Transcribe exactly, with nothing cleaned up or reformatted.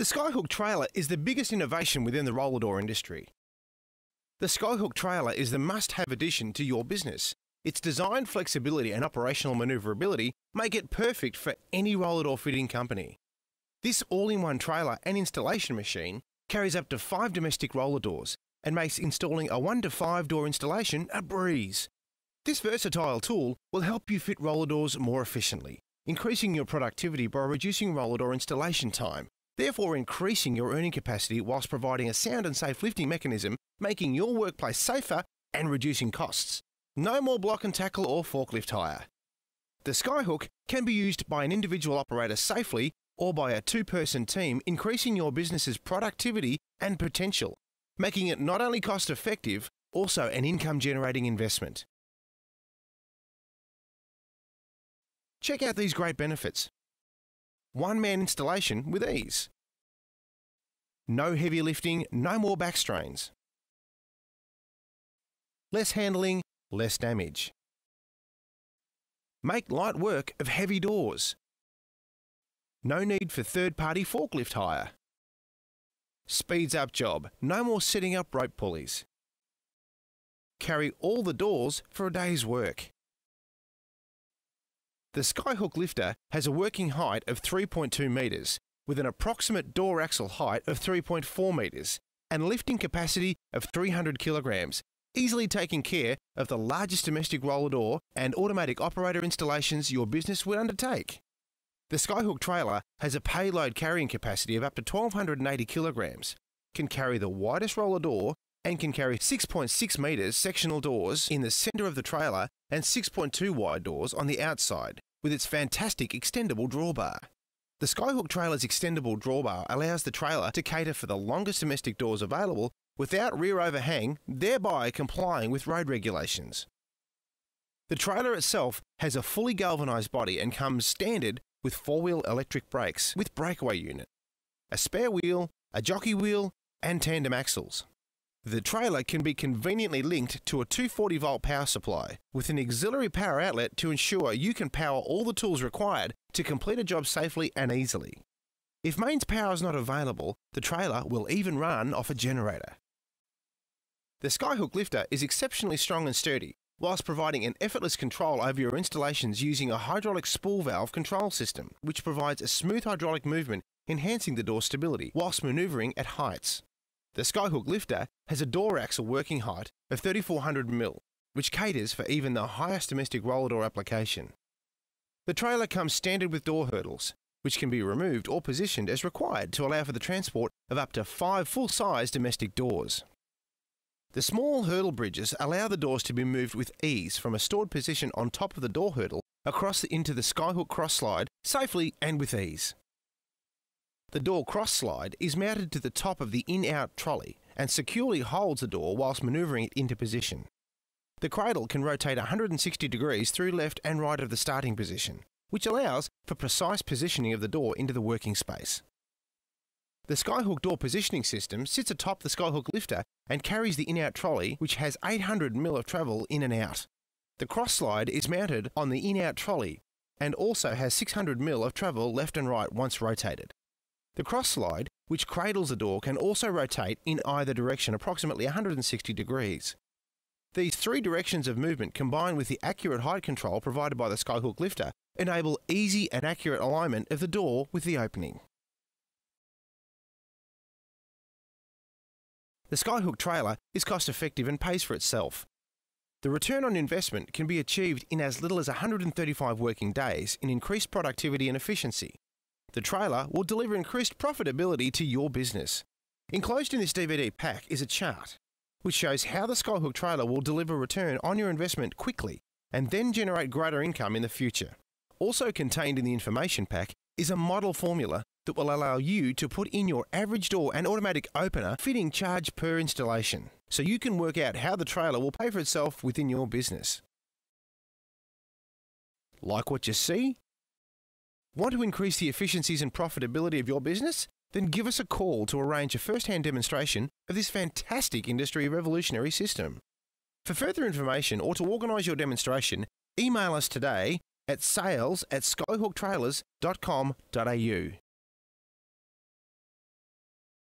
The Skyhook Trailer is the biggest innovation within the roller door industry. The Skyhook Trailer is the must-have addition to your business. Its design flexibility and operational maneuverability make it perfect for any roller door fitting company. This all-in-one trailer and installation machine carries up to five domestic roller doors and makes installing a one to five door installation a breeze. This versatile tool will help you fit roller doors more efficiently, increasing your productivity by reducing roller door installation time, therefore increasing your earning capacity whilst providing a sound and safe lifting mechanism, making your workplace safer and reducing costs. No more block and tackle or forklift hire. The Skyhook can be used by an individual operator safely or by a two-person team, increasing your business's productivity and potential, making it not only cost-effective, also an income-generating investment. Check out these great benefits. One-man installation with ease. No heavy lifting, no more back strains. Less handling, less damage. Make light work of heavy doors. No need for third-party forklift hire. Speeds up job, no more setting up rope pulleys. Carry all the doors for a day's work. The Skyhook Lifter has a working height of three point two metres with an approximate door axle height of three point four metres and lifting capacity of three hundred kilograms, easily taking care of the largest domestic roller door and automatic operator installations your business would undertake. The Skyhook Trailer has a payload carrying capacity of up to one thousand two hundred eighty kilograms, can carry the widest roller door and can carry six point six metres sectional doors in the centre of the trailer and six point two wide doors on the outside, with its fantastic extendable drawbar. The Skyhook Trailer's extendable drawbar allows the trailer to cater for the longest domestic doors available without rear overhang, thereby complying with road regulations. The trailer itself has a fully galvanised body and comes standard with four-wheel electric brakes with breakaway unit, a spare wheel, a jockey wheel and tandem axles. The trailer can be conveniently linked to a two hundred forty volt power supply with an auxiliary power outlet to ensure you can power all the tools required to complete a job safely and easily. If mains power is not available, the trailer will even run off a generator. The Skyhook Lifter is exceptionally strong and sturdy, whilst providing an effortless control over your installations using a hydraulic spool valve control system, which provides a smooth hydraulic movement, enhancing the door stability whilst manoeuvring at heights. The Skyhook Lifter has a door axle working height of three thousand four hundred millimetres, which caters for even the highest domestic roller door application. The trailer comes standard with door hurdles, which can be removed or positioned as required to allow for the transport of up to five full-size domestic doors. The small hurdle bridges allow the doors to be moved with ease from a stored position on top of the door hurdle across the, into the Skyhook cross slide safely and with ease. The door cross slide is mounted to the top of the in-out trolley and securely holds the door whilst manoeuvring it into position. The cradle can rotate one hundred sixty degrees through left and right of the starting position, which allows for precise positioning of the door into the working space. The Skyhook door positioning system sits atop the Skyhook Lifter and carries the in-out trolley, which has eight hundred millimetres of travel in and out. The cross slide is mounted on the in-out trolley and also has six hundred millimetres of travel left and right once rotated. The cross slide, which cradles the door, can also rotate in either direction approximately one hundred sixty degrees. These three directions of movement, combined with the accurate height control provided by the Skyhook Lifter, enable easy and accurate alignment of the door with the opening. The Skyhook Trailer is cost effective and pays for itself. The return on investment can be achieved in as little as one hundred thirty-five working days in increased productivity and efficiency. The trailer will deliver increased profitability to your business. Enclosed in this D V D pack is a chart which shows how the Skyhook Trailer will deliver return on your investment quickly and then generate greater income in the future. Also contained in the information pack is a model formula that will allow you to put in your average door and automatic opener fitting charge per installation, so you can work out how the trailer will pay for itself within your business. Like what you see? Want to increase the efficiencies and profitability of your business? Then give us a call to arrange a first-hand demonstration of this fantastic industry revolutionary system. For further information or to organise your demonstration, email us today at sales at skyhook trailers dot com dot a u.